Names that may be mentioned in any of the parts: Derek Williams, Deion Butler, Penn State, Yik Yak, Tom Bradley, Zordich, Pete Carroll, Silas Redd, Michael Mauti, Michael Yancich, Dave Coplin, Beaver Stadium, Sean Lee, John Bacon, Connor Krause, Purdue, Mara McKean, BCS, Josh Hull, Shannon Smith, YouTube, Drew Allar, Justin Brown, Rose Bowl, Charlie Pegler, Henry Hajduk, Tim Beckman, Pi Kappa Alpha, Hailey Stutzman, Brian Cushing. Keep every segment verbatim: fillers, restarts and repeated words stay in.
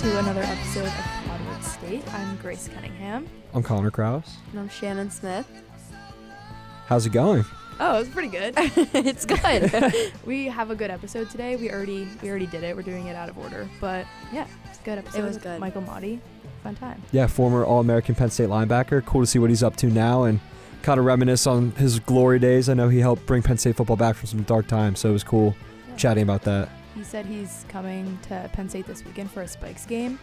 To another episode of Podward State. I'm Grace Cunningham. I'm Connor Krause. And I'm Shannon Smith. How's it going? Oh, it's pretty good. It's good. We have a good episode today. We already we already did it. We're doing it out of order, but yeah, it's a good episode. It was good. Michael Mauti, fun time. Yeah, former All-American Penn State linebacker. Cool to see what he's up to now and kind of reminisce on his glory days. I know he helped bring Penn State football back from some dark times, so it was cool yeah. chatting about that. He said he's coming to Penn State this weekend for a Spikes game,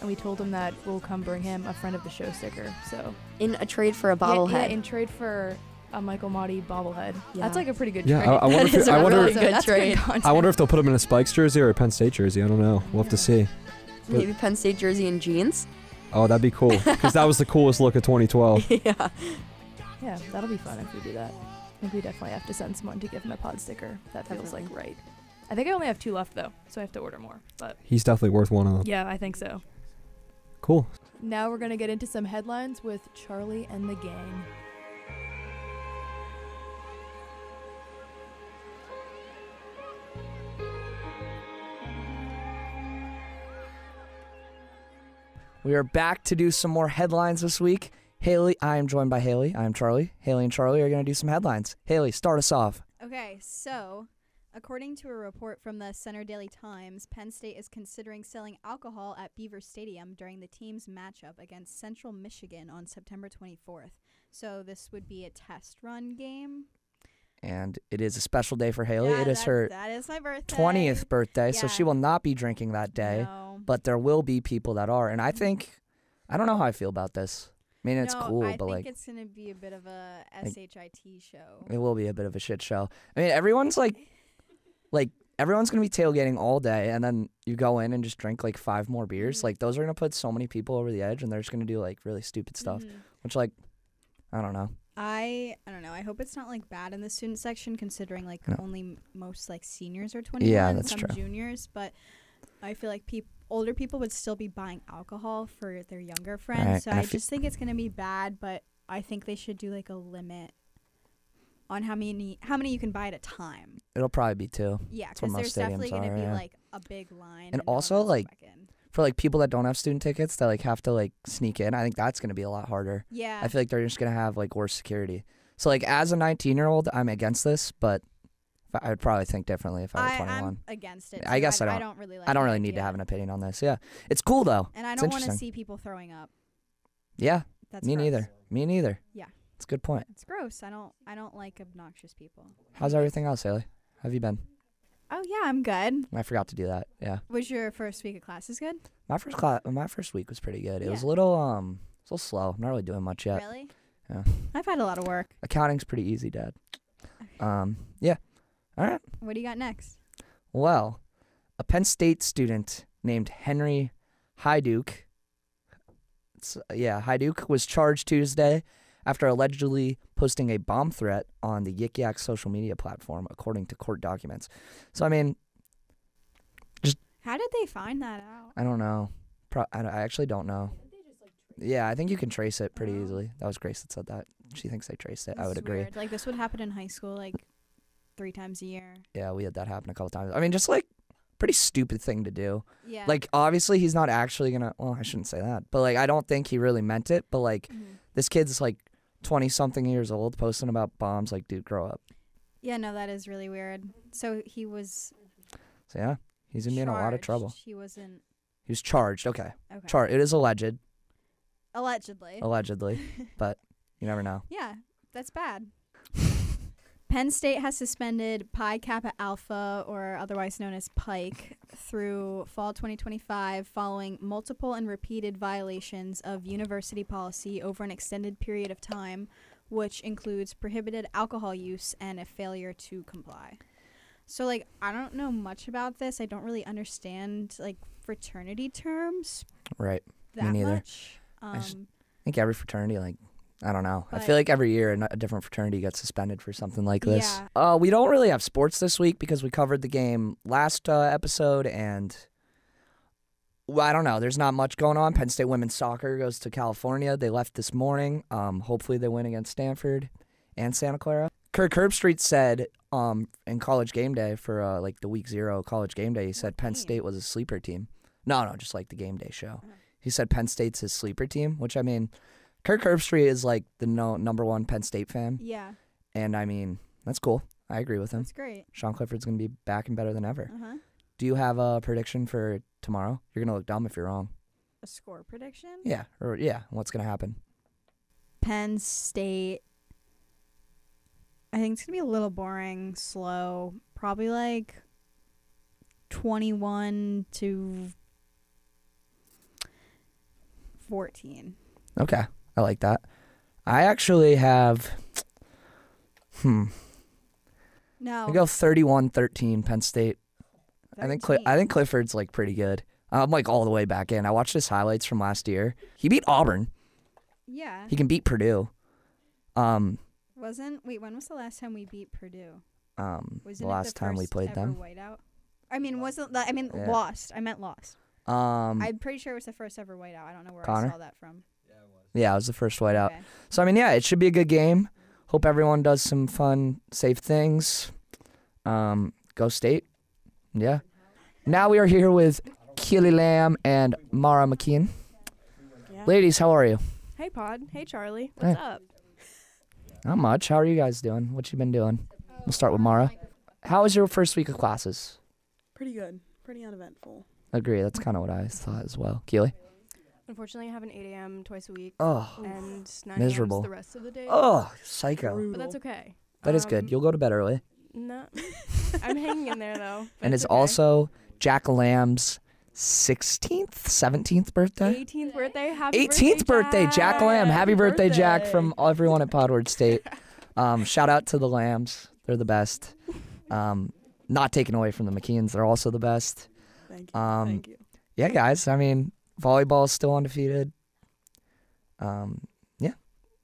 and we told him that we'll come bring him a friend of the show sticker. So in a trade for a bobblehead, yeah, yeah, in trade for a Michael Mauti bobblehead. Yeah. That's like a pretty good yeah, trade. I, I wonder if, it, I wonder really good trade. I wonder if they'll put him in a Spikes jersey or a Penn State jersey. I don't know. We'll have yeah. to see. But maybe Penn State jersey and jeans. Oh, that'd be cool because that was the coolest look of twenty twelve. Yeah, yeah, that'll be fun if we do that. I think we definitely have to send someone to give him a pod sticker. That feels definitely. like right. I think I only have two left, though, so I have to order more. But he's definitely worth one of them. Yeah, I think so. Cool. Now we're going to get into some headlines with Charlie and the gang. We are back to do some more headlines this week. Hailey, I am joined by Hailey. I am Charlie. Hailey and Charlie are going to do some headlines. Hailey, start us off. Okay, so according to a report from the Center Daily Times, Penn State is considering selling alcohol at Beaver Stadium during the team's matchup against Central Michigan on September twenty-fourth. So this would be a test run game. And it is a special day for Hailey. Yeah, it is that, her that is my birthday. twentieth birthday, yeah. So she will not be drinking that day. No. But there will be people that are. And I think, I don't know how I feel about this. I mean, it's no, cool, I but like, I think it's gonna be a bit of a S H I T like, show. It will be a bit of a shit show. I mean, everyone's like, like, everyone's going to be tailgating all day, and then you go in and just drink, like, five more beers. Mm-hmm. Like, those are going to put so many people over the edge, and they're just going to do, like, really stupid stuff, mm-hmm. which, like, I don't know. I I don't know. I hope it's not, like, bad in the student section, considering, like, no. only most, like, seniors are twenty-one, yeah, that's some true. juniors. But I feel like peop- older people would still be buying alcohol for their younger friends. Right. So and I f- just think it's going to be bad, but I think they should do, like, a limit on how many how many you can buy at a time. It'll probably be two. Yeah, because there's definitely going to be, yeah. like, a big line. And, and also, like, for, like, people that don't have student tickets that, like, have to, like, sneak in, I think that's going to be a lot harder. Yeah. I feel like they're just going to have, like, worse security. So, like, as a nineteen-year-old, I'm against this, but I would probably think differently if I was twenty-one. I'm against it. So I guess I, I, don't, I don't really like I don't really idea. need to have an opinion on this. Yeah. It's cool, though. And I don't want to see people throwing up. Yeah. That's me gross. neither. Me neither. Yeah. It's a good point. It's gross. I don't I don't like obnoxious people. How's everything else, Hailey? How have you been? Oh, yeah, I'm good. I forgot to do that, yeah. Was your first week of classes good? My first class, my first week was pretty good. It yeah. was a little um, a little slow. I'm not really doing much yet. Really? Yeah. I've had a lot of work. Accounting's pretty easy, Dad. Um, yeah. All right. What do you got next? Well, a Penn State student named Henry Hajduk, it's, yeah, Hajduk was charged Tuesday after allegedly posting a bomb threat on the Yik Yak social media platform, according to court documents. So, I mean, just... How did they find that out? I don't know. Pro- I, don't, I actually don't know. Yeah, I think you can trace it pretty oh. easily. That was Grace that said that. She thinks they traced it. That's I would weird. agree. Like, this would happen in high school, like, three times a year. Yeah, we had that happen a couple times. I mean, just, like, pretty stupid thing to do. Yeah. Like, obviously, he's not actually gonna... Well, I shouldn't say that. But, like, I don't think he really meant it. But, like, mm-hmm. this kid's, like, twenty-something years old posting about bombs. Like, dude, grow up. Yeah, no, that is really weird. So he was... So, yeah, he's going to be in a lot of trouble. He wasn't... He was charged, okay. okay. Char- it is alleged. Allegedly. Allegedly, but you never know. Yeah, that's bad. Penn State has suspended Pi Kappa Alpha, or otherwise known as Pike, through fall twenty twenty-five following multiple and repeated violations of university policy over an extended period of time, which includes prohibited alcohol use and a failure to comply. So, like, I don't know much about this. I don't really understand, like, fraternity terms. Right. That Me neither. much. Um, I think every fraternity, like, I don't know. But I feel like every year a different fraternity gets suspended for something like this. Yeah. Uh, we don't really have sports this week because we covered the game last uh, episode, and well, I don't know. There's not much going on. Penn State women's soccer goes to California. They left this morning. Um, hopefully they win against Stanford and Santa Clara. Kirk Herbstreit said um, in College Game Day for uh, like the week zero College Game Day, he said Penn State was a sleeper team. No, no, just like the Game Day show. He said Penn State's his sleeper team, which I mean, Kirk Herbstreit is like the no, number one Penn State fan. Yeah. And I mean, that's cool. I agree with him. That's great. Sean Clifford's going to be back and better than ever. Uh-huh. Do you have a prediction for tomorrow? You're going to look dumb if you're wrong. A score prediction? Yeah. Or, yeah. What's going to happen? Penn State, I think it's going to be a little boring, slow. Probably like twenty-one to fourteen. Okay, I like that. I actually have, hmm. No. I go thirty-one thirteen Penn State. thirteen. I think Cl I think Clifford's like pretty good. I'm like all the way back in. I watched his highlights from last year. He beat Auburn. Yeah. He can beat Purdue. Um. Wasn't wait when was the last time we beat Purdue? Um. Wasn't the last it the time first we played ever them? Whiteout? I mean, wasn't the, I mean yeah. lost? I meant lost. Um. I'm pretty sure it was the first ever whiteout. I don't know where Connor? I saw that from. Yeah, it was the first whiteout. Okay. So, I mean, yeah, it should be a good game. Hope everyone does some fun, safe things. Um, go State. Yeah. Now we are here with Keely Lamb and Mara McKean. Yeah. Ladies, how are you? Hey, Pod. Hey, Charlie. What's hey. up? Not much. How are you guys doing? What you been doing? We'll start with Mara. How was your first week of classes? Pretty good. Pretty uneventful. Agree. That's kind of what I thought as well. Keely? Unfortunately, I have an eight A M twice a week oh, and nine A M the rest of the day. Oh, psycho. Brutal. But that's okay. That um, is good. You'll go to bed early. No. I'm hanging in there, though. And it's okay. Also Jack Lamb's sixteenth, seventeenth birthday? eighteenth birthday. Happy eighteenth birthday, birthday Jack. Jack Lamb. Happy, Happy birthday, birthday, Jack, from everyone at Podward State. um, shout out to the Lambs. They're the best. Um, not taken away from the McKeans. They're also the best. Thank you. Um, Thank you. Yeah, guys. I mean... Volleyball is still undefeated. Um, yeah,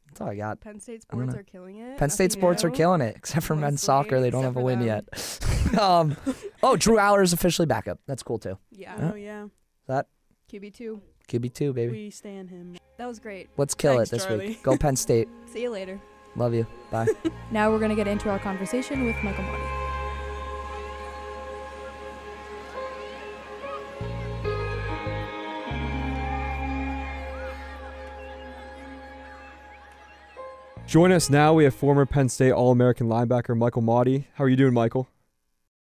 that's all I got. Penn State sports are killing it. Penn State sports are killing it, except for men's soccer. They don't have a win yet. um, oh, Drew Allar is officially back up. That's cool, too. Yeah. yeah. Oh, yeah. That? Q B two. Q B two, baby. We stand him. That was great. Let's kill Thanks, it this Charlie. week. Go Penn State. See you later. Love you. Bye. Now we're going to get into our conversation with Michael Mauti. Join us now. We have former Penn State All-American linebacker Michael Mauti. How are you doing, Michael?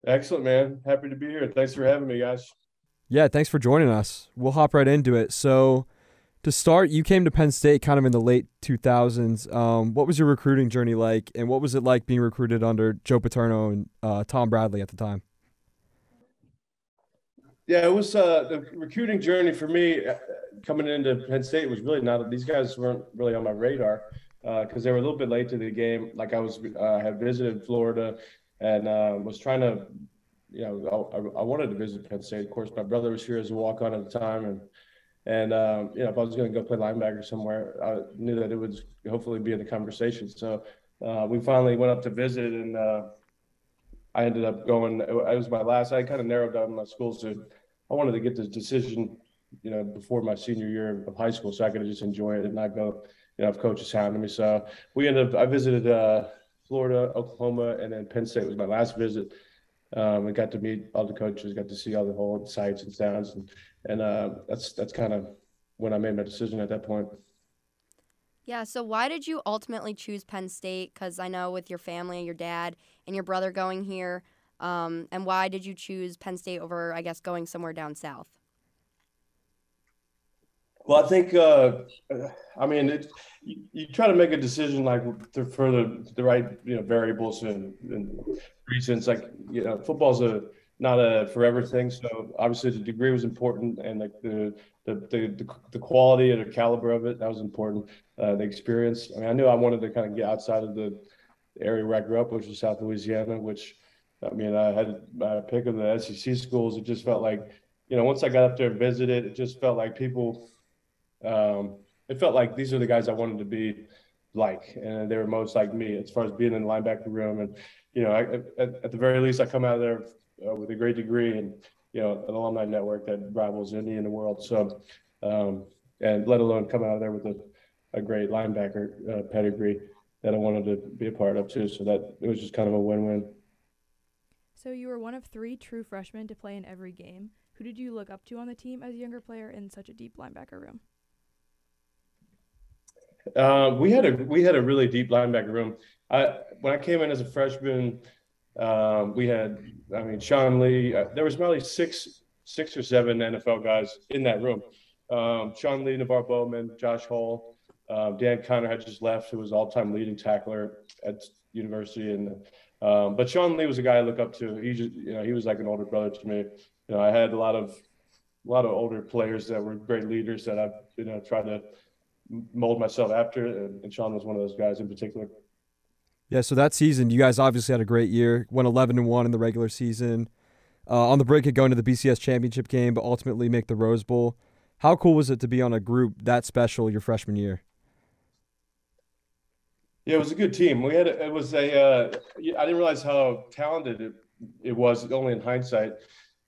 Excellent, man. Happy to be here. Thanks for having me, guys. Yeah, thanks for joining us. We'll hop right into it. So to start, you came to Penn State kind of in the late two thousands. Um, what was your recruiting journey like, and what was it like being recruited under Joe Paterno and uh, Tom Bradley at the time? Yeah, it was uh, the recruiting journey for me coming into Penn State was really not – these guys weren't really on my radar. Because uh, they were a little bit late to the game. Like I was, uh, had visited Florida, and uh, was trying to, you know, I, I wanted to visit Penn State. Of course, my brother was here as a walk-on at the time, and and um, you know, if I was going to go play linebacker somewhere, I knew that it would hopefully be in the conversation. So uh, we finally went up to visit, and uh, I ended up going. It was my last. I kind of narrowed down my schools to. I wanted to get this decision, you know, before my senior year of high school, so I could just enjoy it and not go. You know, coaches hounding me. So we ended up, I visited uh, Florida, Oklahoma, and then Penn State was my last visit. Um, we got to meet all the coaches, got to see all the whole sights and sounds. And, and uh, that's, that's kind of when I made my decision at that point. Yeah. So why did you ultimately choose Penn State? Because I know with your family, your dad and your brother going here. Um, and why did you choose Penn State over, I guess, going somewhere down south? Well, I think, uh, I mean, it, you, you try to make a decision like to, for the, the right, you know, variables and, and reasons. Like, you know, football's a not a forever thing. So obviously the degree was important, and like the the the, the quality and the caliber of it, that was important. Uh, the experience. I mean, I knew I wanted to kind of get outside of the area where I grew up, which was South Louisiana. Which, I mean, I had a pick of the S E C schools. It just felt like, you know, once I got up there and visited, it just felt like people. Um, it felt like these are the guys I wanted to be like, and they were most like me as far as being in the linebacker room. And, you know, I, at, at the very least, I come out of there uh, with a great degree and, you know, an alumni network that rivals any in the world. So, um, and let alone come out of there with a, a great linebacker uh, pedigree that I wanted to be a part of too. So that it was just kind of a win-win. So you were one of three true freshmen to play in every game. Who did you look up to on the team as a younger player in such a deep linebacker room? Uh, we had a we had a really deep linebacker room. I, when I came in as a freshman, um, we had, I mean, Sean Lee. Uh, there was probably six six or seven N F L guys in that room. Um, Sean Lee, NaVorro Bowman, Josh Hull, uh, Dan Connor had just left, who was all-time leading tackler at university. And um, but Sean Lee was a guy I look up to. He just, you know, he was like an older brother to me. You know, I had a lot of a lot of older players that were great leaders that I've, you know, tried to mold myself after, and Sean was one of those guys in particular. Yeah, so that season, you guys obviously had a great year, went eleven and one in the regular season. Uh, on the break, had gone to the B C S championship game, but ultimately make the Rose Bowl. How cool was it to be on a group that special your freshman year? Yeah, it was a good team. We had a, it was a uh, I didn't realize how talented it, it was only in hindsight,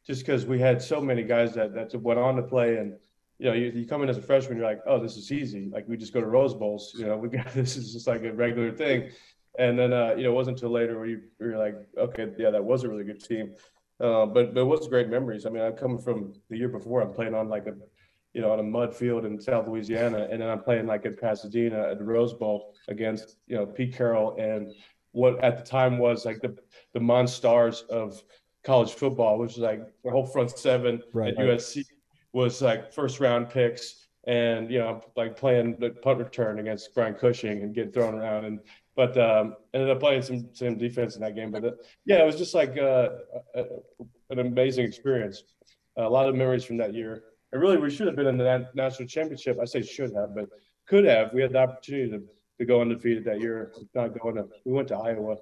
just because we had so many guys that that went on to play. And you know, you, you come in as a freshman, you're like, oh, this is easy. Like, we just go to Rose Bowls. You know, we got this is just like a regular thing. And then, uh, you know, it wasn't until later where, you, where you're like, okay, yeah, that was a really good team. Uh, but but it was great memories. I mean, I'm coming from the year before. I'm playing on like a, you know, on a mud field in South Louisiana. And then I'm playing like in Pasadena at the Rose Bowl against, you know, Pete Carroll and what at the time was like the, the Monstars of college football, which is like the whole front seven right, at right. U S C. Was like first round picks, and you know, like playing the punt return against Brian Cushing and getting thrown around, and but um, ended up playing some some defense in that game. But uh, yeah, it was just like uh, a, an amazing experience. A lot of memories from that year. And really, we should have been in the national championship. I say should have, but could have. We had the opportunity to, to go undefeated that year. Not going to. We went to Iowa,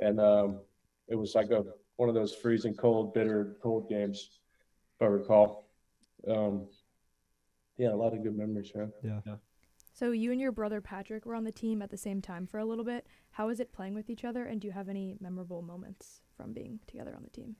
and um, it was like a one of those freezing cold, bitter cold games, if I recall. Um, yeah, a lot of good memories, man. Yeah. yeah. So you and your brother Patrick were on the team at the same time for a little bit. How was it playing with each other, and do you have any memorable moments from being together on the team?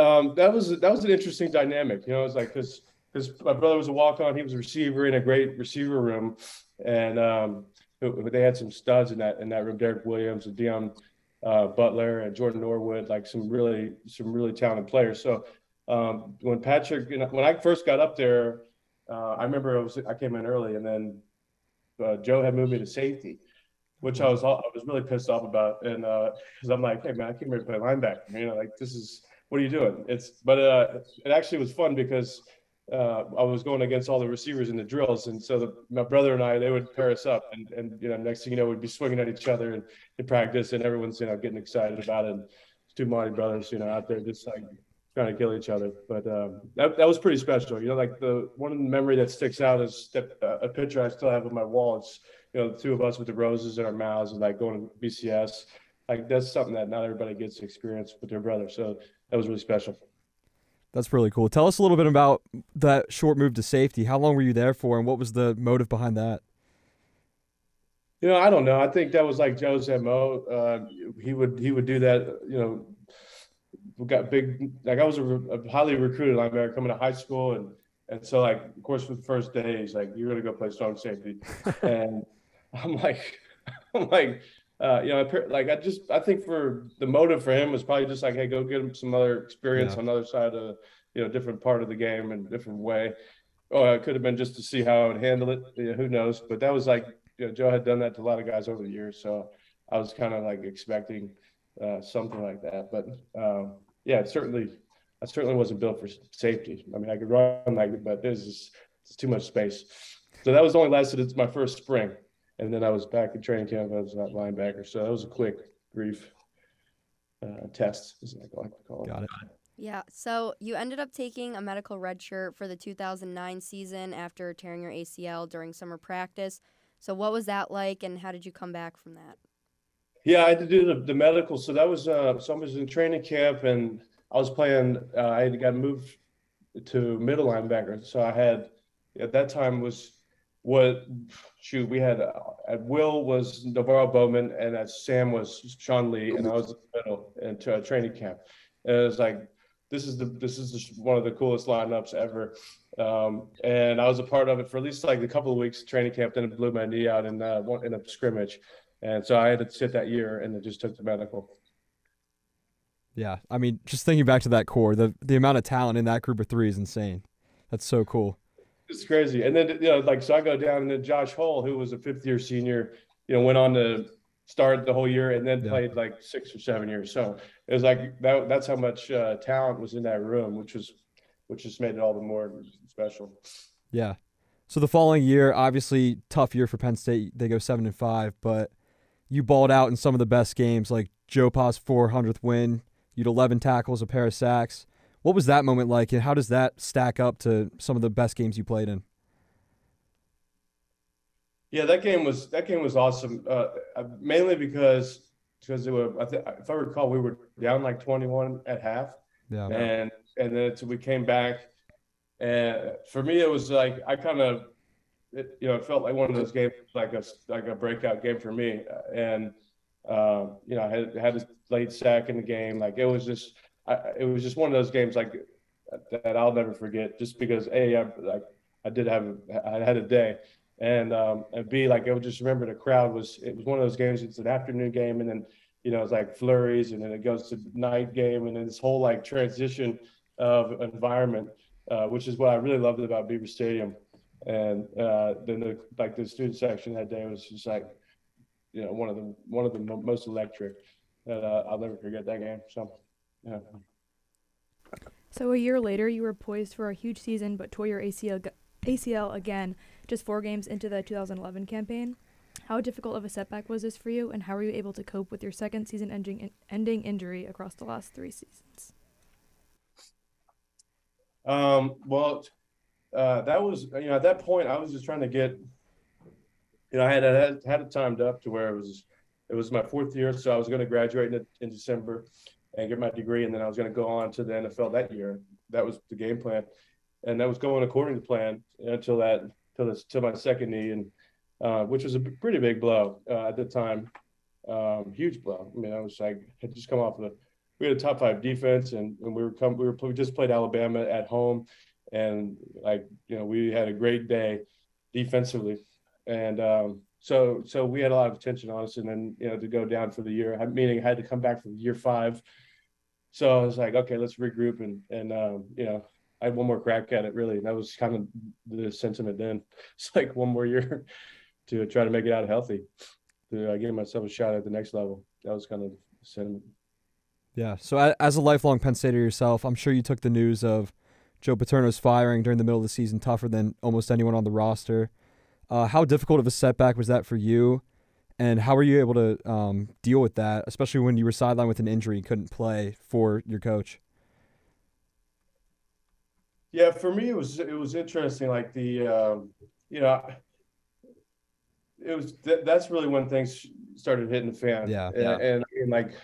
Um, that was that was an interesting dynamic. You know, it's like because because my brother was a walk-on, he was a receiver in a great receiver room, and um, they had some studs in that in that room. Derek Williams and Deion uh, Butler and Jordan Norwood, like some really some really talented players. So. Um, when Patrick, you know, when I first got up there, uh, I remember I was, I came in early, and then uh, Joe had moved me to safety, which I was all, I was really pissed off about, and because uh, I'm like, hey man, I came here to play linebacker, you know, like this is what are you doing? It's but uh, it actually was fun because uh, I was going against all the receivers in the drills, and so the, my brother and I, they would pair us up, and and you know, next thing you know, we'd be swinging at each other and in practice, and everyone's you know getting excited about it. And two Mauti brothers, you know, out there just like. Trying to kill each other, but um, that that was pretty special. You know, like the one memory that sticks out is that, uh, a picture I still have on my wall. It's you know the two of us with the roses in our mouths and like going to B C S. Like that's something that not everybody gets to experience with their brother. So that was really special. That's really cool. Tell us a little bit about that short move to safety. How long were you there for, and what was the motive behind that? You know, I don't know. I think that was like Joe's M O. Uh, he would he would do that. You know. We got big, like I was a, a highly recruited linebacker coming to high school. And, and so like, of course, for the first days, like you're going to go play strong safety. And I'm like, I'm like, uh, you know, I, like I just, I think for the motive for him was probably just like, hey, go get him some other experience yeah. on the other side of, you know, different part of the game and different way. Oh, it could have been just to see how I would handle it. You know, who knows? But that was like, you know, Joe had done that to a lot of guys over the years. So I was kind of like expecting uh, something like that. But, um, yeah, certainly, I certainly wasn't built for safety. I mean, I could run like it, but there's just it's too much space. So that was only lasted it's my first spring, and then I was back in training camp. I was not linebacker, so that was a quick, brief uh, test, as I like to call it. Got it. Yeah. So you ended up taking a medical redshirt for the two thousand nine season after tearing your A C L during summer practice. So what was that like, and how did you come back from that? Yeah, I had to do the, the medical. So that was, uh, so I was in training camp and I was playing, uh, I had got moved to middle linebacker. So I had, at that time was was, shoot, we had, uh, at Will was NaVorro Bowman, and at Sam was Sean Lee, and I was in the middle and to a training camp. And it was like, this is the this is the, one of the coolest lineups ever. Um, and I was a part of it for at least like a couple of weeks training camp, then it blew my knee out in, uh, in a scrimmage. And so I had to sit that year, and it just took the medical. Yeah, I mean, just thinking back to that core, the the amount of talent in that group of three is insane. That's so cool. It's crazy. And then, you know, like, so I go down, and then Josh Hull, who was a fifth-year senior, you know, went on to start the whole year and then yeah. played like six or seven years. So it was like that, that's how much uh, talent was in that room, which was which just made it all the more special. Yeah. So the following year, obviously tough year for Penn State. They go seven and five, but you balled out in some of the best games, like Joe Pa's four hundredth win. You'd eleven tackles, a pair of sacks. What was that moment like, and how does that stack up to some of the best games you played in? Yeah, that game was that game was awesome. Uh, mainly because because it was, I th- if I recall, we were down like twenty-one at half, yeah, and and then we came back. And for me, it was like I kind of, you know, it felt like one of those games, like a like a breakout game for me, and. Uh, you know, I had, had a late sack in the game. Like it was just, I, it was just one of those games like that I'll never forget. Just because a, I, like I did have, a, I had a day, and um, and b, like I would just remember the crowd was. It was one of those games. It's an afternoon game, and then you know it's like flurries, and then it goes to night game, and then this whole like transition of environment, uh, which is what I really loved about Beaver Stadium. And uh, then the like the student section that day was just like. You know, one of the one of the most electric that uh, I'll never forget that game. So, yeah. So a year later, you were poised for a huge season, but tore your A C L A C L again, just four games into the two thousand eleven campaign. How difficult of a setback was this for you, and how were you able to cope with your second season-ending in, ending injury across the last three seasons? Um. Well, uh, that was you know at that point I was just trying to get. You know, I had, had had it timed up to where it was it was my fourth year, so I was going to graduate in, in December and get my degree, and then I was going to go on to the N F L that year. That was the game plan, and that was going according to plan until that until this till my second knee, and uh, which was a pretty big blow uh, at the time, um, huge blow. I mean, I was like had just come off of the we had a top five defense, and, and we were come we were we just played Alabama at home, and like you know we had a great day defensively. And um, so, so we had a lot of attention on us, and then you know to go down for the year, meaning I had to come back for year five. So I was like, okay, let's regroup, and and um, you know, I had one more crack at it. Really, and that was kind of the sentiment then. It's like one more year to try to make it out healthy, to uh, give myself a shot at the next level. That was kind of the sentiment. Yeah. So as a lifelong Penn Stater yourself, I'm sure you took the news of Joe Paterno's firing during the middle of the season tougher than almost anyone on the roster. Uh, how difficult of a setback was that for you, and how were you able to um, deal with that, especially when you were sidelined with an injury and couldn't play for your coach? Yeah, for me, it was it was interesting. Like the, um, you know, it was th- that's really when things started hitting the fan. Yeah, and, yeah. And, and like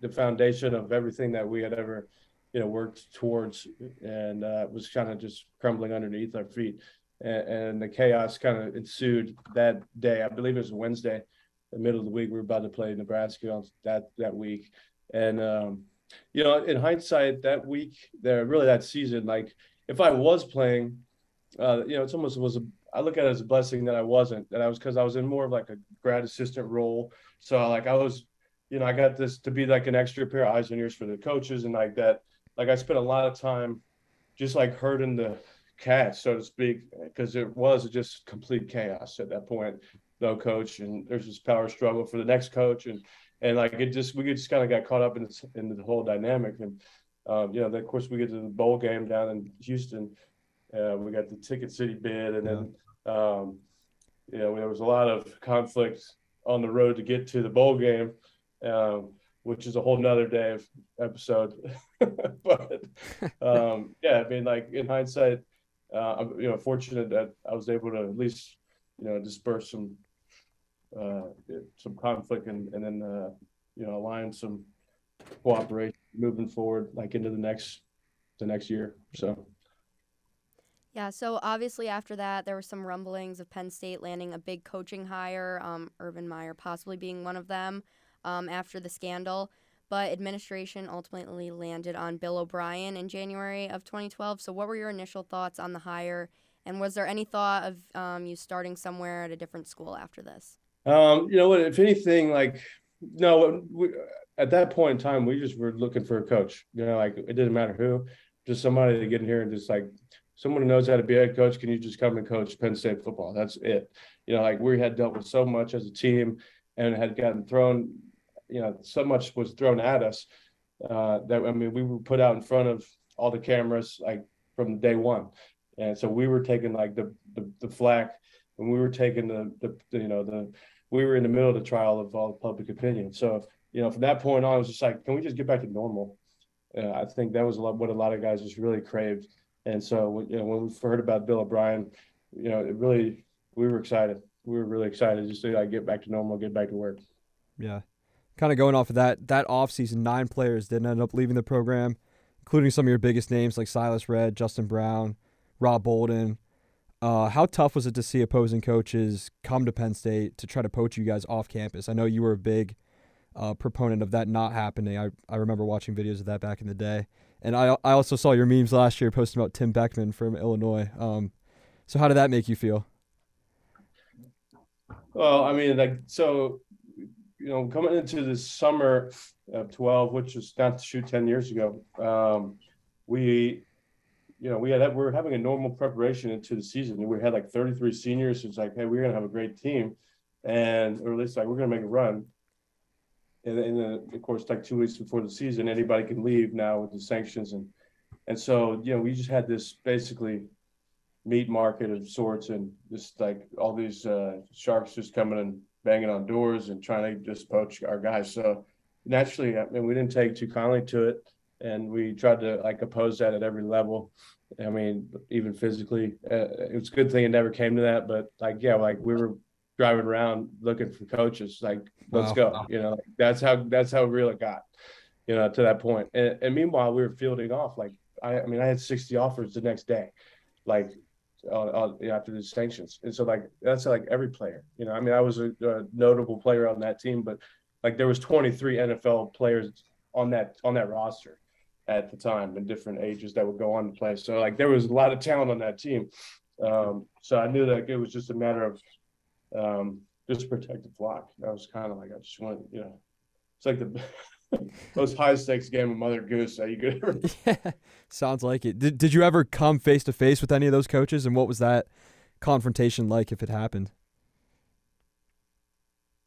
the foundation of everything that we had ever, you know, worked towards, and uh, was kind of just crumbling underneath our feet. And the chaos kind of ensued that day. I believe it was Wednesday, the middle of the week. We were about to play Nebraska on that, that week. And, um, you know, in hindsight, that week, there really that season, like if I was playing, uh, you know, it's almost was a, I look at it as a blessing that I wasn't. That I was because I was in more of like a grad assistant role. So, like, I was, you know, I got this to be like an extra pair of eyes and ears for the coaches and like that. Like, I spent a lot of time just like herding the cats, so to speak, because it was just complete chaos at that point. No coach, and there's this power struggle for the next coach, and and like it just we just kind of got caught up in this, in the whole dynamic. And um, you know, then of course we get to the bowl game down in Houston. Uh, we got the Ticket City bid, and then um, you know there was a lot of conflict on the road to get to the bowl game, um, which is a whole nother day of episode. But um, yeah, I mean, like in hindsight. Uh, I'm, you know, fortunate that I was able to at least, you know, disperse some, uh, some conflict and, and then, uh, you know, align some cooperation moving forward, like into the next, the next year. So. Yeah, so obviously after that, there were some rumblings of Penn State landing a big coaching hire, um, Urban Meyer possibly being one of them um, after the scandal. But administration ultimately landed on Bill O'Brien in January of twenty twelve. So what were your initial thoughts on the hire? And was there any thought of um, you starting somewhere at a different school after this? Um, you know what, if anything, like, no, we, at that point in time, we just were looking for a coach. You know, like, it didn't matter who, just somebody to get in here and just like, someone who knows how to be a head coach, can you just come and coach Penn State football? That's it. You know, like, we had dealt with so much as a team and had gotten thrown, you know, so much was thrown at us uh, that, I mean, we were put out in front of all the cameras, like, from day one. And so we were taking, like, the the, the flack, and we were taking the, the, the, you know, the, we were in the middle of the trial of all public opinion. So, you know, from that point on, it was just like, can we just get back to normal? Uh, I think that was a lot, what a lot of guys just really craved. And so, you know, when we heard about Bill O'Brien, you know, it really, we were excited. We were really excited just to like get back to normal, get back to work. Yeah. Kind of going off of that, that offseason, nine players didn't end up leaving the program, including some of your biggest names like Silas Redd, Justin Brown, Rob Bolden. Uh, how tough was it to see opposing coaches come to Penn State to try to poach you guys off campus? I know you were a big uh, proponent of that not happening. I, I remember watching videos of that back in the day. And I I also saw your memes last year posting about Tim Beckman from Illinois. Um, so how did that make you feel? Well, I mean, like, so, you know, coming into the summer of twelve, which is not to shoot ten years ago, um, we, you know, we had we were having a normal preparation into the season. We had like thirty-three seniors. So it's like, hey, we're gonna have a great team, and or at least like we're gonna make a run. And, and then, of course, like two weeks before the season, anybody can leave now with the sanctions. And and so, you know, we just had this basically meat market of sorts, and just like all these uh, sharks just coming and banging on doors and trying to just poach our guys. So naturally, I mean, we didn't take too kindly to it. And we tried to like oppose that at every level. I mean, even physically, uh, it was a good thing it never came to that. But like, yeah, like we were driving around looking for coaches, like, let's wow. go, you know, like, that's how, that's how real it got, you know, to that point. And, and meanwhile, we were fielding off. Like, I, I mean, I had sixty offers the next day, like on, on, you know, after the sanctions. And so like, that's like every player, you know, I mean, I was a, a notable player on that team, but like there was twenty-three N F L players on that, on that roster at the time and different ages that would go on to play. So like, there was a lot of talent on that team. Um, so I knew that it was just a matter of, um just protect the flock. That was kind of like, I just want, you know, it's like the most high stakes game of Mother Goose that you could ever. Yeah, sounds like it. Did, did you ever come face to face with any of those coaches, and what was that confrontation like if it happened?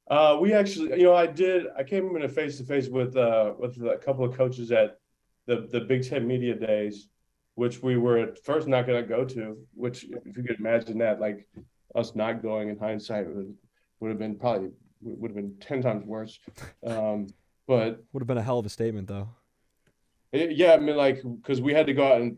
Uh we actually, you know, I did I came in a face to face with uh with a couple of coaches at the the Big Ten media days, which we were at first not going to go to, which if you could imagine that, like us not going in hindsight would, would have been probably would have been ten times worse. Um, but would have been a hell of a statement though. It, yeah. I mean, like, cause we had to go out and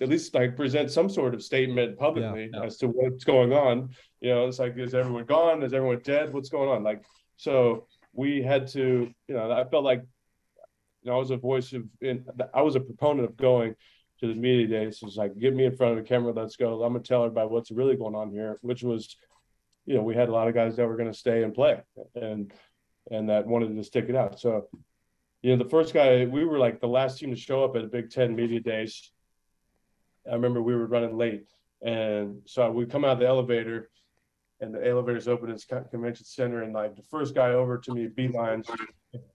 at least like present some sort of statement publicly yeah, yeah. as to what's going on. You know, it's like, is everyone gone? Is everyone dead? What's going on? Like, so we had to, you know, I felt like, you know, I was a voice of, in, I was a proponent of going to the media days. So it's like, get me in front of the camera, let's go. I'm going to tell everybody what's really going on here, which was, you know, we had a lot of guys that were going to stay and play and and that wanted to stick it out. So, you know, the first guy, we were like the last team to show up at the Big Ten media days. I remember we were running late. And so we come out of the elevator, and the elevator's open at the convention center. And like the first guy over to me, beelines,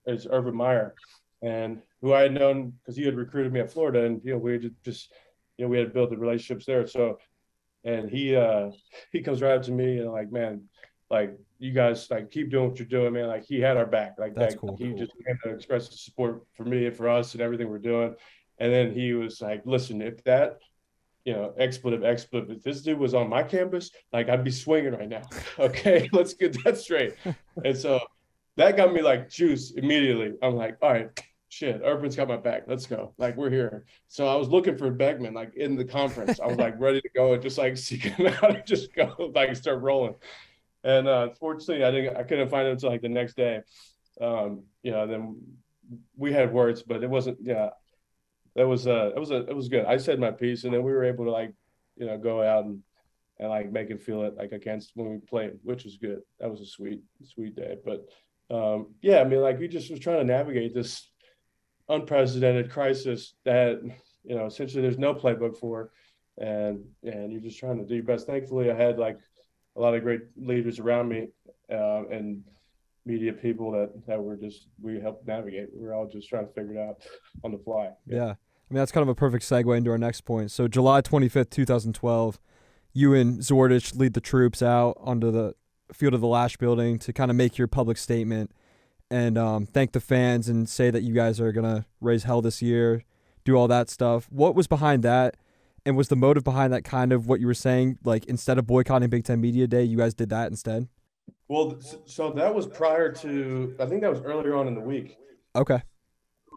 is Urban Meyer. And who I had known because he had recruited me at Florida, and you know we had just, you know, we had built the relationships there. So, and he uh, he comes right up to me and like, man, like you guys like keep doing what you're doing, man. Like he had our back, like that's that, cool. He cool. just came to express his support for me and for us and everything we're doing. And then he was like, listen, if that, you know, expletive, expletive, if this dude was on my campus, like I'd be swinging right now. Okay, let's get that straight. And so that got me like juice immediately. I'm like, all right. Shit, Urban's got my back. Let's go. Like, we're here. So I was looking for Beckman, like, in the conference. I was, like, ready to go and just, like, seek him out and just go, like, start rolling. And, uh, fortunately, I didn't, I couldn't find him until, like, the next day. Um, you know, then we had words, but it wasn't, yeah, that was, uh, it was, a, it was good. I said my piece, and then we were able to, like, you know, go out and, and like make it feel it like against when we played, which was good. That was a sweet, sweet day. But um, yeah, I mean, like we just was trying to navigate this unprecedented crisis that, you know, essentially there's no playbook for, and, and you're just trying to do your best. Thankfully, I had like a lot of great leaders around me uh, and media people that, that were just, we helped navigate. We were all just trying to figure it out on the fly. Yeah. yeah. I mean, that's kind of a perfect segue into our next point. So July twenty-fifth, two thousand twelve, you and Zordich lead the troops out onto the field of the Lash Building to kind of make your public statement and um, thank the fans and say that you guys are going to raise hell this year, do all that stuff. What was behind that? And was the motive behind that kind of what you were saying? Like, instead of boycotting Big Ten Media Day, you guys did that instead? Well, so that was prior to, I think that was earlier on in the week. Okay.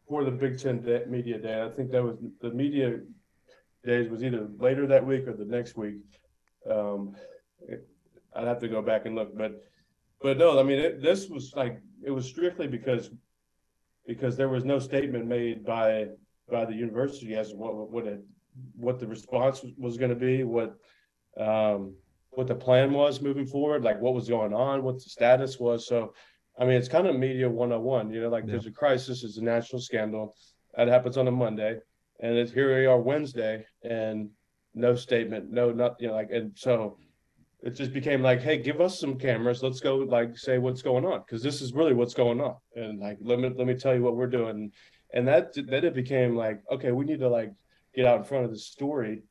Before the Big Ten Day, Media Day. I think that was, the media days was either later that week or the next week. Um, it, I'd have to go back and look, but, but no, I mean, it, this was like, it was strictly because, because there was no statement made by, by the university as to what, what it, what the response was going to be, what, um, what the plan was moving forward, like what was going on, what the status was. So, I mean, it's kind of media one oh one, you know, like yeah. there's a crisis, it's a national scandal that happens on a Monday, and it's here we are Wednesday and no statement, no, not, you know, like, and so it just became like, hey, give us some cameras. Let's go like say what's going on. Cause this is really what's going on. And like, let me, let me tell you what we're doing. And that, then it became like, okay, we need to like get out in front of the story,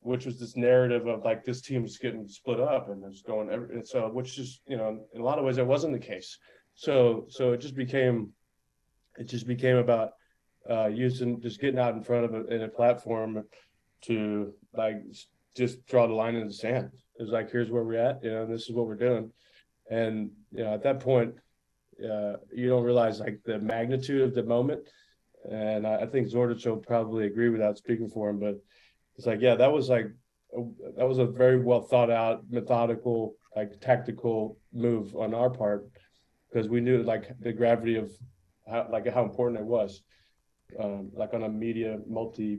which was this narrative of like this team's getting split up and it's going, every, and so which just, you know, in a lot of ways that wasn't the case. So, so it just became, it just became about uh, using, just getting out in front of a, in a platform to like, just draw the line in the sand. It was like, here's where we're at, you know, and this is what we're doing. And, you know, at that point, uh, you don't realize like the magnitude of the moment. And I, I think Zordich will probably agree without speaking for him, but it's like, yeah, that was like, that was a very well thought out, methodical, like tactical move on our part, because we knew like the gravity of how, like how important it was, um, like on a media multi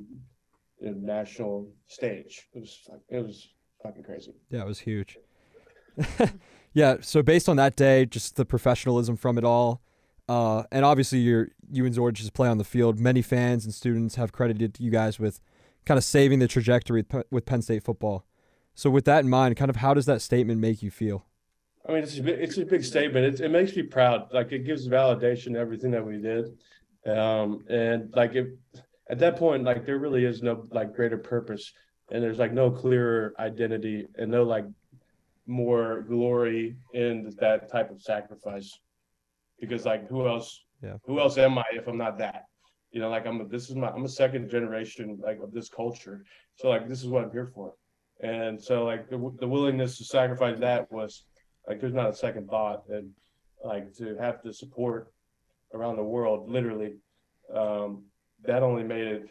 national stage. It was like, it was fucking crazy. Yeah, it was huge. Yeah. So based on that day, just the professionalism from it all, uh, and obviously your, you and Zordich's play on the field, many fans and students have credited you guys with kind of saving the trajectory with Penn State football. So with that in mind, kind of how does that statement make you feel? I mean, it's a big, it's a big statement. It, it makes me proud. Like it gives validation to everything that we did. Um, and like it, at that point, like there really is no like greater purpose, and there's like no clearer identity and no like more glory in that type of sacrifice, because like who else, yeah. who else am I if I'm not that? You know, like I'm, a, this is my, I'm a second generation, like of this culture. So like, this is what I'm here for. And so like the, the willingness to sacrifice that was like, there's not a second thought. And like to have the support around the world, literally, um, that only made it,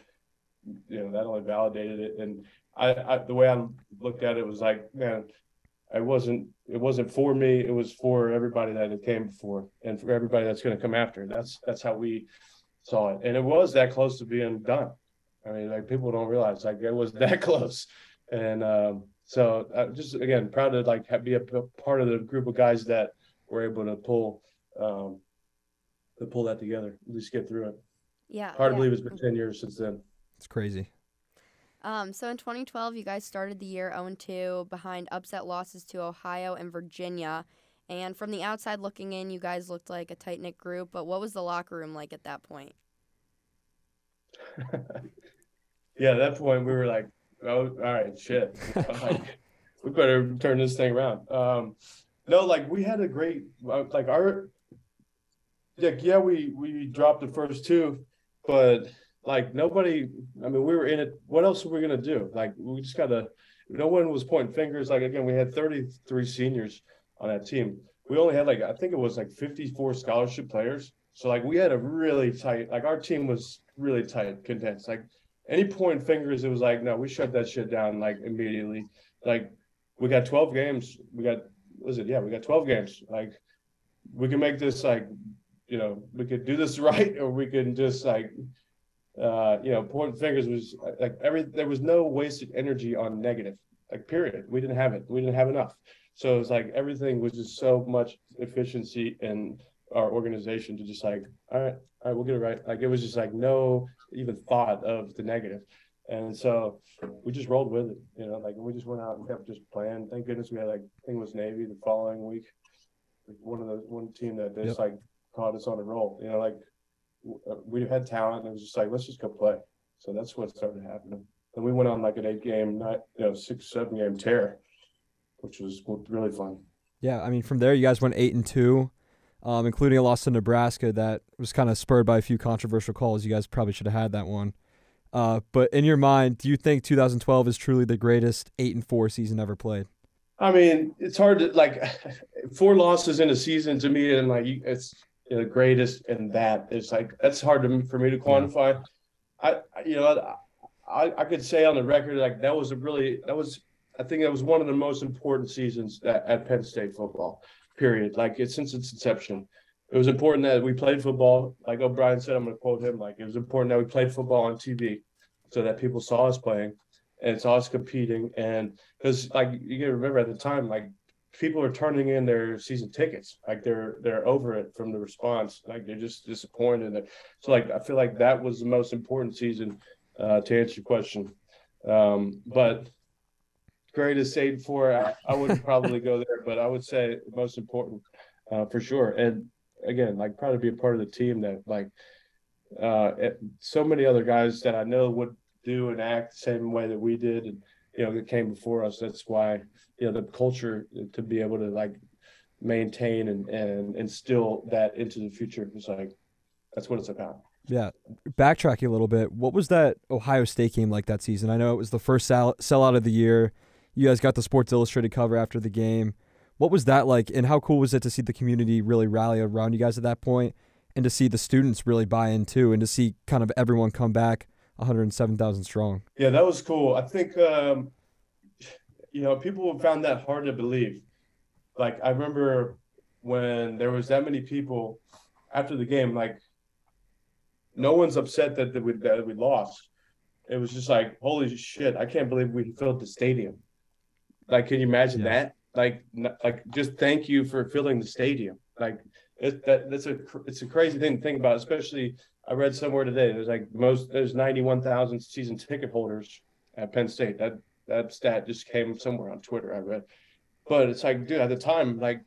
you know, that only validated it. And I, I, the way I looked at it was like, man, I wasn't, it wasn't for me. It was for everybody that it came before and for everybody that's going to come after. That's, that's how we saw it. And it was that close to being done. I mean, like people don't realize like it was that close. And um, so I just, again, proud to like have, be a part of the group of guys that were able to pull, um, to pull that together, at least get through it. Yeah. Hard yeah. to believe it's been ten years since then. It's crazy. Um, so in twenty twelve, you guys started the year oh and two behind upset losses to Ohio and Virginia. And from the outside looking in, you guys looked like a tight-knit group, but what was the locker room like at that point? Yeah, at that point, we were like, oh, all right, shit. Like, we better turn this thing around. Um, no, like, we had a great, like, our, like, yeah, we, we dropped the first two, but, like, nobody, I mean, we were in it. What else were we going to do? Like, we just got to, no one was pointing fingers. Like, again, we had thirty-three seniors on that team. We only had like, I think it was like fifty-four scholarship players. So like we had a really tight, like our team was really tight, condensed. Like any point fingers, it was like, no, we shut that shit down like immediately. Like we got twelve games. We got, what was it? Yeah, we got twelve games. Like we can make this like, you know, we could do this right, or we can just like uh, you know, pointing fingers was like every, there was no wasted energy on negative, like period. We didn't have it. We didn't have enough. So it's like everything was just so much efficiency in our organization to just like, all right, all right, we'll get it right. Like it was just like no even thought of the negative. And so we just rolled with it, you know, like we just went out and kept just playing. Thank goodness we had like, I think it was Navy the following week. One of the one team that just yep. like caught us on a roll, you know, like we had talent. And it was just like, let's just go play. So that's what started happening. And we went on like an eight game, not, you know, six, seven game tear, which was really fun. Yeah. I mean, from there, you guys went eight and two, um, including a loss to Nebraska that was kind of spurred by a few controversial calls. You guys probably should have had that one. Uh, but in your mind, do you think two thousand twelve is truly the greatest eight and four season ever played? I mean, it's hard to like four losses in a season to me, and like it's you know, the greatest. And that it's like that's hard to, for me to quantify. I, you know, I I could say on the record like that was a really that was I think that was one of the most important seasons at, at Penn State football. Period. Like it's since its inception. It was important that we played football. Like O'Brien said, I'm going to quote him, like, it was important that we played football on T V so that people saw us playing and saw us competing. And because, like, you got to remember at the time, like, people are turning in their season tickets. Like, they're they're over it from the response. Like, they're just disappointed. So, like, I feel like that was the most important season uh, to answer your question. Um, but greatest eight and four, I, I wouldn't probably go there, but I would say most important uh, for sure. And again, like proud to be a part of the team that like uh, so many other guys that I know would do and act the same way that we did. And, you know, that came before us. That's why, you know, the culture to be able to like maintain and, and instill that into the future. It's like, that's what it's about. Yeah. Backtracking a little bit. What was that Ohio State game like that season? I know it was the first sell sellout of the year. You guys got the Sports Illustrated cover after the game. What was that like, and how cool was it to see the community really rally around you guys at that point, and to see the students really buy in too, and to see kind of everyone come back one hundred seven thousand strong? Yeah, that was cool. I think, um, you know, people found that hard to believe. Like, I remember when there was that many people after the game, like, no one's upset that we, that we lost. It was just like, holy shit, I can't believe we filled the stadium. Like, can you imagine yeah. that? Like, like, just thank you for filling the stadium. Like, it, that, that's a it's a crazy thing to think about. Especially, I read somewhere today. There's like most there's ninety-one thousand season ticket holders at Penn State. That that stat just came somewhere on Twitter. I read, but it's like, dude, at the time, like,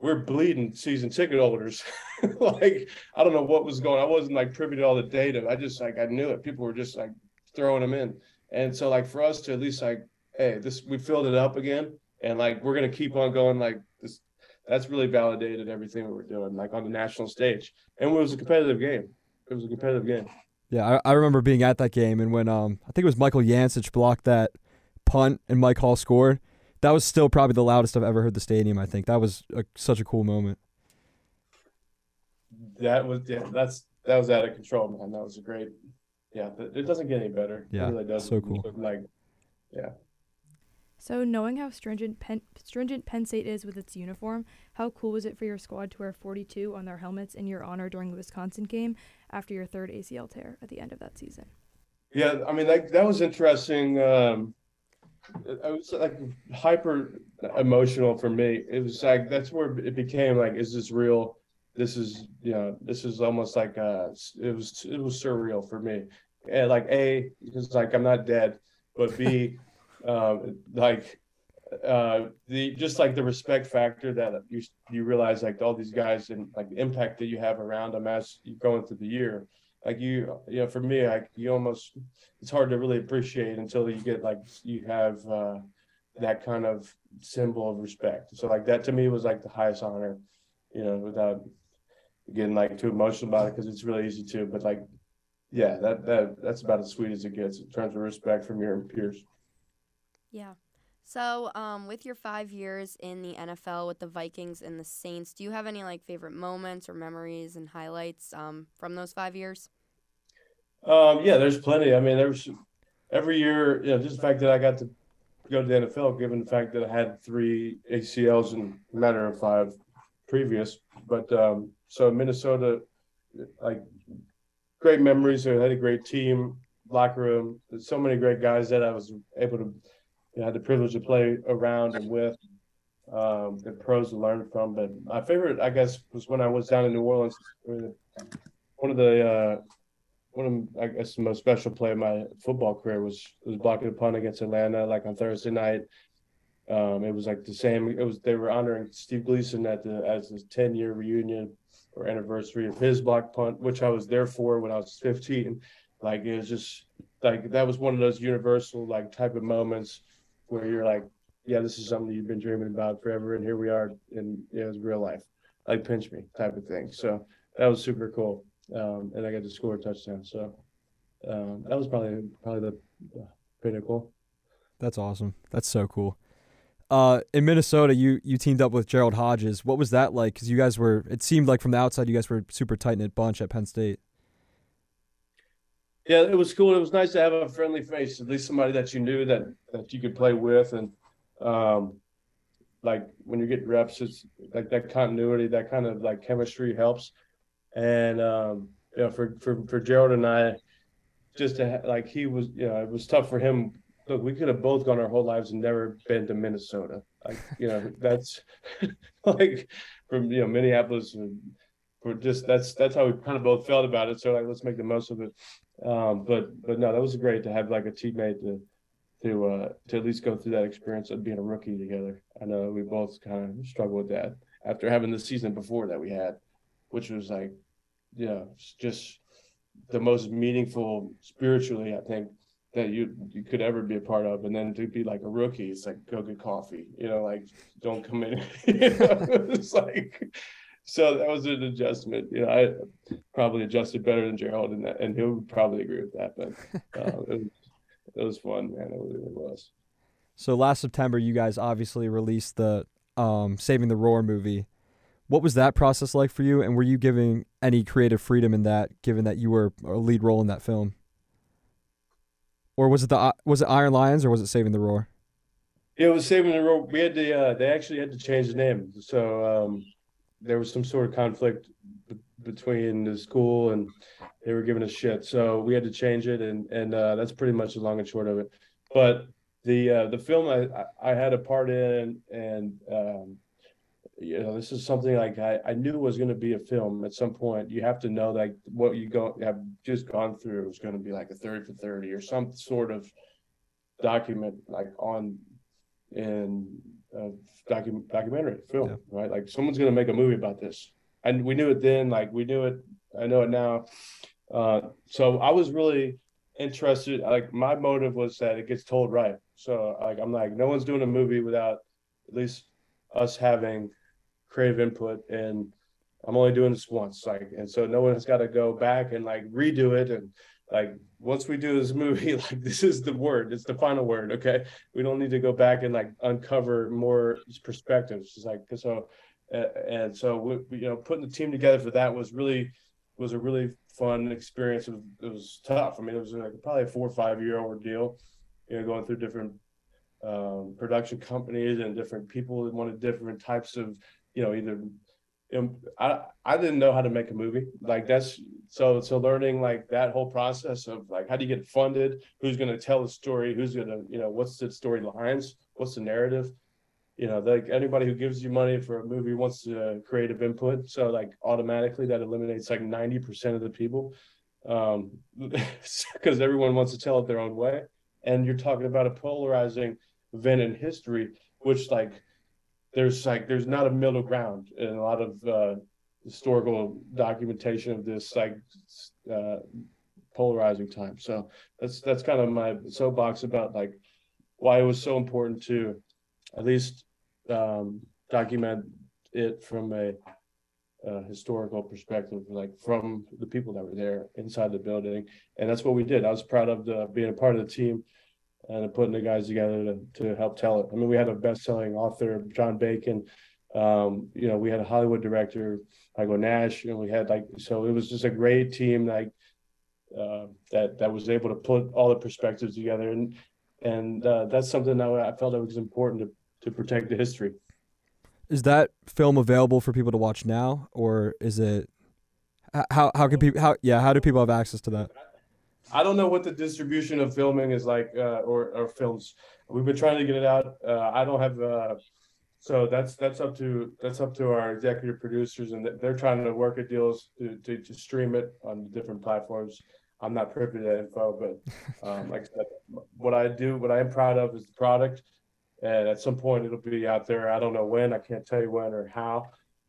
we're bleeding season ticket holders. Like, I don't know what was going on. I wasn't like privy to all the data. I just like I knew it. People were just like throwing them in, and so like for us to at least like, hey, this we filled it up again. And, like, we're going to keep on going. Like, this, that's really validated everything that we're doing, like, on the national stage. And it was a competitive game. It was a competitive game. Yeah, I, I remember being at that game. And when um, I think it was Michael Yancich blocked that punt and Mike Hall scored, that was still probably the loudest I've ever heard the stadium, I think. That was a, such a cool moment. That was yeah, that's that was out of control, man. That was a great – yeah, it doesn't get any better. Yeah, it really doesn't. So cool. Like, yeah. So knowing how stringent Penn, stringent Penn State is with its uniform, how cool was it for your squad to wear forty-two on their helmets in your honor during the Wisconsin game after your third A C L tear at the end of that season? Yeah, I mean, that, that was interesting. Um, I was like hyper emotional for me. It was like that's where it became like, is this real? This is, you know, this is almost like uh, it was it was surreal for me. And like A, because like I'm not dead, but B. Uh, like uh, the just like the respect factor that you you realize like all these guys and like the impact that you have around them as you're going through the year, like you you know for me like you almost it's hard to really appreciate until you get like you have uh, that kind of symbol of respect. So like that to me was like the highest honor, you know, without getting like too emotional about it because it's really easy to. But like yeah, that that that's about as sweet as it gets in terms of respect from your peers. Yeah. So um, with your five years in the N F L with the Vikings and the Saints, do you have any, like, favorite moments or memories and highlights um, from those five years? Um, yeah, there's plenty. I mean, there's every year, you know, just the fact that I got to go to the N F L, given the fact that I had three A C Ls in a matter of five previous. But um, so Minnesota, like, great memories. I had a great team, locker room. There's so many great guys that I was able to, you know, had the privilege to play around and with, um, the pros to learn from. But my favorite, I guess, was when I was down in New Orleans. One of the, uh, one of I guess the most special play of my football career was was blocking the punt against Atlanta, like on Thursday night. Um, it was like the same. It was they were honoring Steve Gleason at the as his ten year reunion or anniversary of his block punt, which I was there for when I was fifteen. Like it was just like that was one of those universal like type of moments where you're like, yeah, this is something you've been dreaming about forever, and here we are, and it was real life, like pinch me type of thing. So that was super cool, um, and I got to score a touchdown. So um, that was probably probably the pinnacle. That's awesome. That's so cool. Uh, in Minnesota, you, you teamed up with Gerald Hodges. What was that like? Because you guys were, it seemed like from the outside, you guys were a super tight-knit bunch at Penn State. Yeah, it was cool. It was nice to have a friendly face, at least somebody that you knew that, that you could play with. And, um, like, when you get reps, it's like that continuity, that kind of, like, chemistry helps. And, um, you know, for, for, for Gerald and I, just to ha- like, he was, you know, it was tough for him. Look, we could have both gone our whole lives and never been to Minnesota. Like, you know, that's like from, you know, Minneapolis. And we're just, that's, that's how we kind of both felt about it. So like, let's make the most of it. Um, but, but no, that was great to have like a teammate to, to, uh, to at least go through that experience of being a rookie together. I know we both kind of struggled with that after having the season before that we had, which was like, you know, just the most meaningful spiritually, I think, that you you could ever be a part of. And then to be like a rookie, it's like, go get coffee, you know, like don't come in. You know? It's like, so that was an adjustment. You know, I probably adjusted better than Gerald in that, and he'll probably agree with that, but uh, it, was, it was fun, man. It really was. So last September, you guys obviously released the um, Saving the Roar movie. What was that process like for you? And were you giving any creative freedom in that, given that you were a lead role in that film? Or was it the was it Iron Lions or was it Saving the Roar? It was Saving the Roar. We had to uh, they actually had to change the name. So um, there was some sort of conflict b- between the school and they were giving us shit. So we had to change it, and and uh, that's pretty much the long and short of it. But the uh, the film I, I had a part in, and um, you know, this is something like I, I knew was going to be a film at some point. You have to know like what you go have just gone through was going to be like a thirty for thirty or some sort of document, like on in a docu- documentary film, yeah. Right? Like someone's going to make a movie about this. And we knew it then, like we knew it. I know it now. Uh, so I was really interested. Like my motive was that it gets told right. So like, I'm like, no one's doing a movie without at least us having creative input, and I'm only doing this once, like, and so no one has got to go back and like redo it. And like, once we do this movie, like this is the word, it's the final word. Okay. We don't need to go back and like uncover more perspectives. It's like, so, uh, and so, we, you know, putting the team together for that was really, was a really fun experience. It was, it was tough. I mean, it was like probably a four or five year ordeal, you know, going through different um, production companies and different people that wanted different types of, you know, either, you know, I I didn't know how to make a movie like that's so so learning like that whole process of like how do you get funded, who's going to tell the story, who's going to, you know, what's the storylines, what's the narrative, you know, like anybody who gives you money for a movie wants uh, creative input, so like automatically that eliminates like ninety percent of the people, um, because everyone wants to tell it their own way, and you're talking about a polarizing event in history, which like. There's like there's not a middle ground in a lot of uh, historical documentation of this like uh, polarizing time. So that's that's kind of my soapbox about like why it was so important to at least um, document it from a, a historical perspective, like from the people that were there inside the building, and that's what we did. I was proud of the, being a part of the team. And putting the guys together to, to help tell it. I mean, we had a best-selling author, John Bacon. Um, you know, we had a Hollywood director, Michael Nash. You know, we had like so it was just a great team, like uh, that that was able to put all the perspectives together, and and uh, that's something that I felt it was important to to protect the history. Is that film available for people to watch now, or is it? How how can people how yeah how do people have access to that? I don't know what the distribution of filming is like, uh, or or films. We've been trying to get it out. Uh, I don't have. Uh, so that's that's up to that's up to our executive producers, and they're trying to work at deals to to, to stream it on different platforms. I'm not privy to that info, but um, like I said, what I do, what I am proud of, is the product. And at some point, it'll be out there. I don't know when. I can't tell you when or how,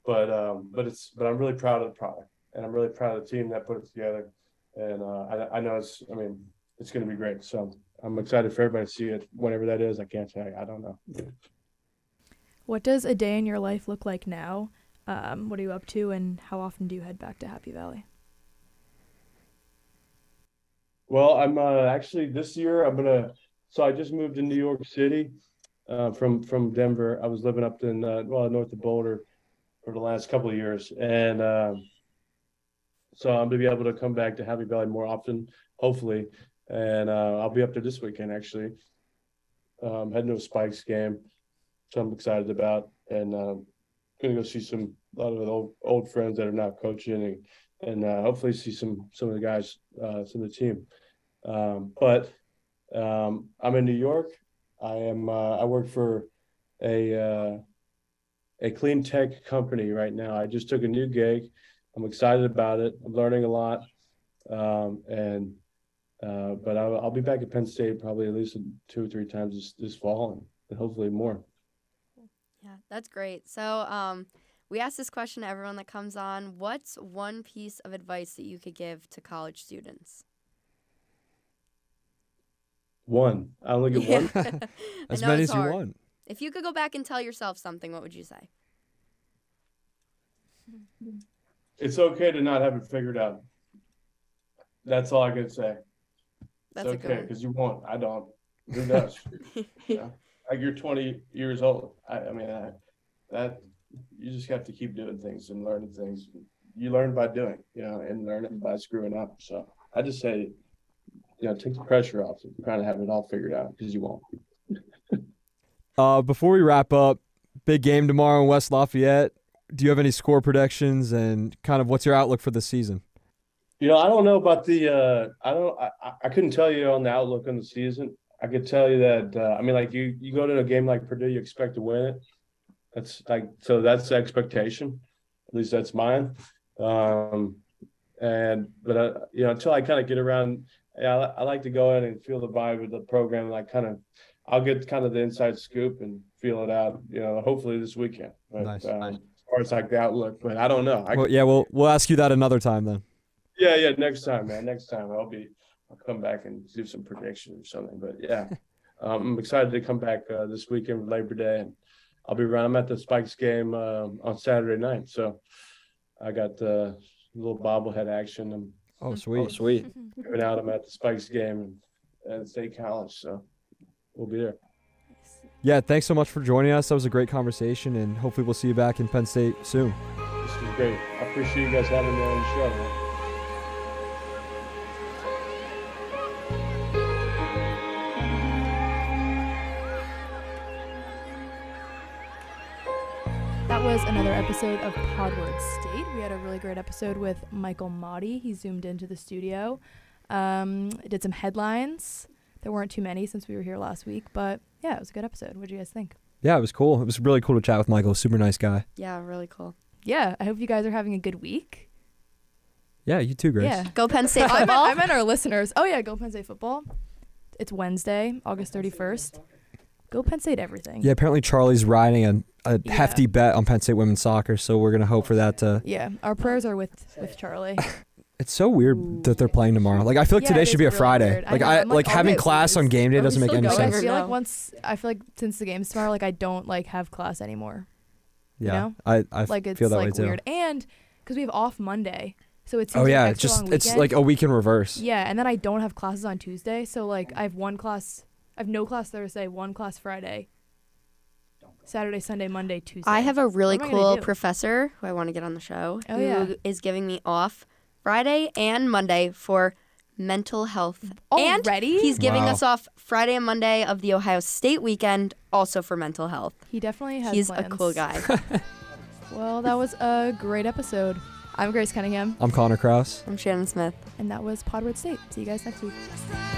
but um, but it's but I'm really proud of the product, and I'm really proud of the team that put it together. And uh, I, I know it's, I mean, it's going to be great. So I'm excited for everybody to see it, whatever that is. I can't tell you. I don't know. What does a day in your life look like now? Um, what are you up to, and how often do you head back to Happy Valley? Well, I'm uh, actually this year I'm going to, so I just moved to New York City uh, from, from Denver. I was living up in, uh, well, north of Boulder for the last couple of years. And, um, uh, So I'm going to be able to come back to Happy Valley more often, hopefully. And uh, I'll be up there this weekend, actually. Um, heading to a Spikes game, which I'm excited about. And I'm um, going to go see some, a lot of the old, old friends that are now coaching, and, and uh, hopefully see some some of the guys, uh, some of the team. Um, but um, I'm in New York. I am. Uh, I work for a, uh, a clean tech company right now. I just took a new gig. I'm excited about it. I'm learning a lot, um, and uh, but I'll, I'll be back at Penn State probably at least two or three times this, this fall, and hopefully more. Yeah, that's great. So um, we asked this question to everyone that comes on. What's one piece of advice that you could give to college students? One. I only get yeah. one. As many as you want. If you could go back and tell yourself something, what would you say? It's okay to not have it figured out. That's all I can say. That's it's okay, because you won't. I don't. Who knows? Yeah. Like, you're twenty years old. I, I mean, I, that you just have to keep doing things and learning things. You learn by doing, you know, and learn it by screwing up. So I just say, you know, take the pressure off of trying to have it all figured out, because you won't. uh, before we wrap up, big game tomorrow in West Lafayette. Do you have any score predictions, and kind of what's your outlook for the season? You know, I don't know about the uh, – I don't I, – I couldn't tell you on the outlook on the season. I could tell you that uh, – I mean, like, you, you go to a game like Purdue, you expect to win it. That's like – so that's the expectation. At least that's mine. Um, and – but, I, you know, until I kind of get around yeah, – I, I like to go in and feel the vibe of the program, and I kind of – I'll get kind of the inside scoop and feel it out, you know, hopefully this weekend. But, nice, um, nice. Or it's like the outlook, but I don't know. I well, yeah, we'll we'll ask you that another time then. Yeah, yeah, next time, man. Next time I'll be, I'll come back and do some predictions or something. But yeah, um, I'm excited to come back uh, this weekend with Labor Day, and I'll be around. I'm at the Spikes game uh, on Saturday night, so I got uh, a little bobblehead action. I'm, oh sweet, oh, sweet. Coming out, I'm at the Spikes game and at State College, so we'll be there. Yeah, thanks so much for joining us. That was a great conversation, and hopefully we'll see you back in Penn State soon. This is great. I appreciate you guys having me on the show, man. That was another episode of Podward State. We had a really great episode with Michael Mauti. He zoomed into the studio. Um, did some headlines. There weren't too many since we were here last week, but yeah, it was a good episode. What did you guys think? Yeah, it was cool. It was really cool to chat with Michael. Super nice guy. Yeah, really cool. Yeah, I hope you guys are having a good week. Yeah, you too, Grace. Yeah, go Penn State football. I, meant, I meant our listeners. Oh yeah, go Penn State football. It's Wednesday, August thirty-first. Go Penn State everything. Yeah, apparently Charlie's riding a, a yeah. hefty bet on Penn State women's soccer, so we're going to hope for that to... Yeah, our prayers are with, with Charlie. It's so weird Ooh. that they're playing tomorrow. Like, I feel like yeah, today should be a really Friday. Weird. Like, I, I like, like having class is, on game day doesn't make any sense. I feel like once I feel like since the game's tomorrow, like I don't like have class anymore. Yeah, you know? I I like, it's, feel that like, way weird. Too. And because we have off Monday, so it's oh like yeah, an extra just long it's like a week in reverse. Yeah, and then I don't have classes on Tuesday, so like I have one class, I have no class Thursday, one class Friday, Saturday, Sunday, Monday, Tuesday. I have a really cool professor who I want to get on the show. Oh, who yeah. is giving me off Friday and Monday for mental health. Already? And he's giving wow. us off Friday and Monday of the Ohio State weekend, also for mental health. He definitely has He's plans. a cool guy. Well, that was a great episode. I'm Grace Cunningham. I'm Connor Krause. I'm Shannon Smith. And that was Podward State. See you guys next week.